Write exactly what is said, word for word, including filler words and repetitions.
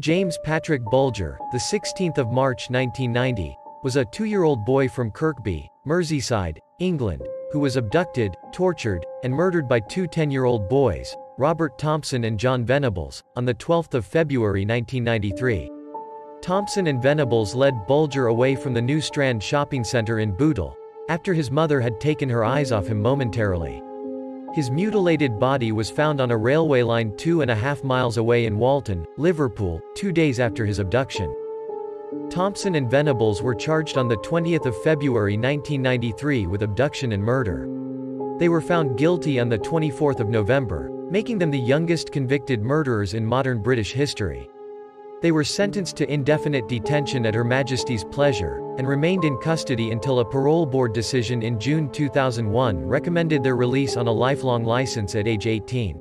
James Patrick Bulger, the sixteenth of March nineteen ninety, was a two-year-old boy from Kirkby, Merseyside, England, who was abducted, tortured, and murdered by two ten-year-old boys, Robert Thompson and John Venables, on the twelfth of February nineteen ninety-three. Thompson and Venables led Bulger away from the New Strand shopping center in Bootle, after his mother had taken her eyes off him momentarily. His mutilated body was found on a railway line two and a half miles away in Walton, Liverpool, two days after his abduction. Thompson and Venables were charged on the twentieth of February nineteen ninety-three with abduction and murder. They were found guilty on the twenty-fourth of November, making them the youngest convicted murderers in modern British history. They were sentenced to indefinite detention at Her Majesty's pleasure, and remained in custody until a parole board decision in June two thousand one recommended their release on a lifelong license at age eighteen.